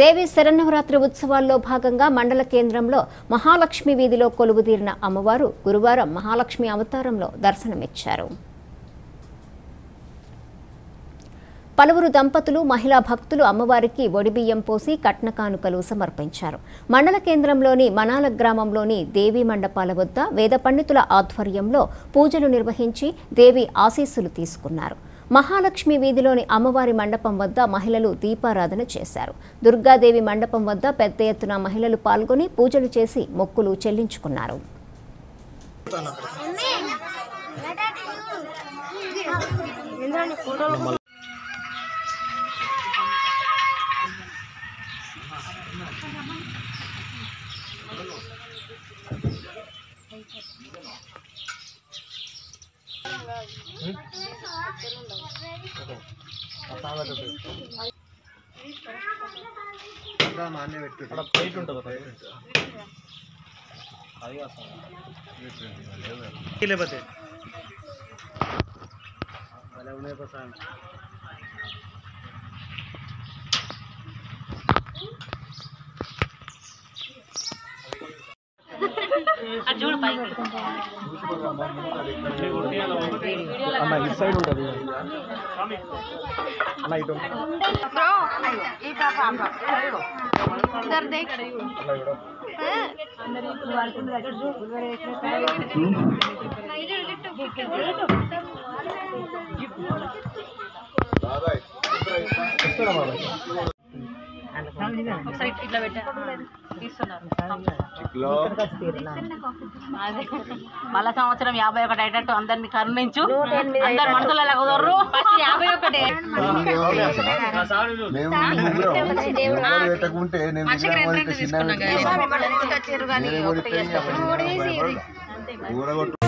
దేవి శరన్నవరాత్రి ఉత్సవాల్లో భాగంగా మండల కేంద్రంలో మహాలక్ష్మి వీధిలో కొలువుదీరిన అమ్మవారు గురువారం మహాలక్ష్మి అవతారంలో దర్శనమిచ్చారు. పలువురు దంపతులు మహిళా భక్తులు అమ్మవారికి వడిబియ్యం పోసి కట్న కానుకలు సమర్పించారు. మండల కేంద్రంలోని మనాల గ్రామంలోని దేవి మండపాల వద్ద వేద పండితుల ఆధ్వర్యంలో పూజలు నిర్వహించి దేవి ఆశీస్సులు తీసుకున్నారు. మహాలక్ష్మి వీధిలోని అమ్మవారి మండపం వద్ద మహిళలు దీపారాధన చేశారు. దుర్గాదేవి మండపం వద్ద పెద్ద ఎత్తున మహిళలు పాల్గొని పూజలు చేసి మొక్కులు చెల్లించుకున్నారు. మళ్ళా సంవత్సరం 51 అయ్యేటట్టు అందరిని కరుణించు. అందరు మనసులలో కుదరరు. ఫస్ట్ 51 మనిషికి 2 తీసుకున్నాం.